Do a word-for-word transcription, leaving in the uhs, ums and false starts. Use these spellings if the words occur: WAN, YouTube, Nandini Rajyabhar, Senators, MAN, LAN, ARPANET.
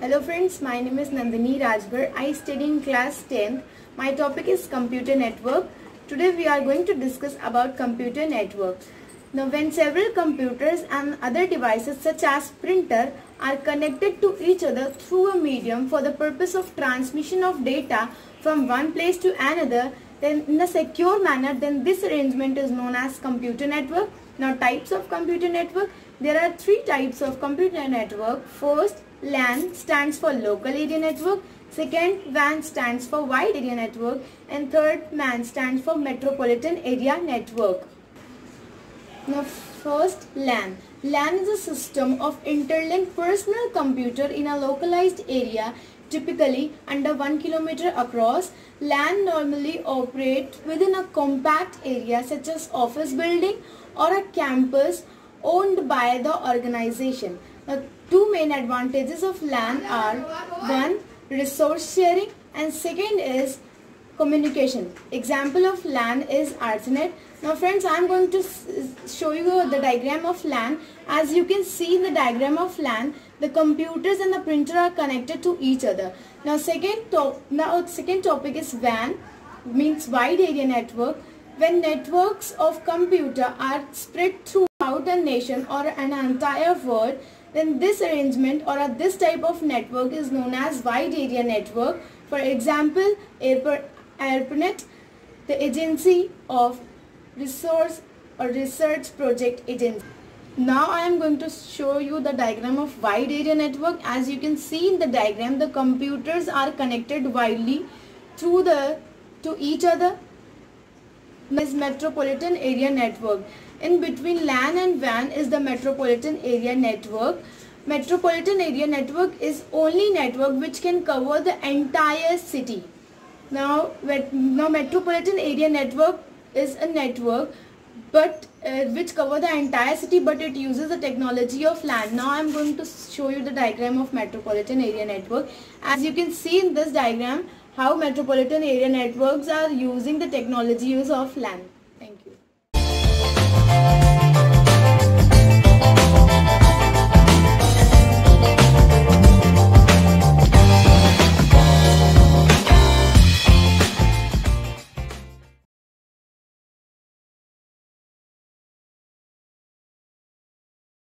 Hello friends, my name is Nandini Rajyabhar. I study in class tenth. My topic is computer network. Today we are going to discuss about computer network. Now when several computers and other devices such as printer are connected to each other through a medium for the purpose of transmission of data from one place to another, then in a secure manner, then this arrangement is known as computer network. Now types of computer network. There are three types of computer network. First, LAN stands for local area network, second W A N stands for wide area network, and third M A N stands for metropolitan area network. Now first, LAN. LAN is a system of interlinked personal computer in a localized area, typically under one kilometer across. LAN normally operates within a compact area such as office building or a campus owned by the organization. Now, two main advantages of LAN are, one, resource sharing, and second is communication. Example of LAN is ARPANET. Now friends, I am going to show you the diagram of LAN. As you can see in the diagram of LAN, the computers and the printer are connected to each other. Now second, to now, second topic is W A N, means wide area network. When networks of computer are spread throughout a nation or an entire world, then this arrangement or this type of network is known as wide area network. For example, ARPANET, the agency of resource or research project agency. Now I am going to show you the diagram of wide area network. As you can see in the diagram, the computers are connected widely through the to each other. This metropolitan area network. In between LAN and W A N is the metropolitan area network. Metropolitan area network is only network which can cover the entire city. Now, now metropolitan area network is a network but uh, which cover the entire city, but it uses the technology of LAN. Now I am going to show you the diagram of metropolitan area network. As you can see in this diagram, how metropolitan area networks are using the technologies of LAN.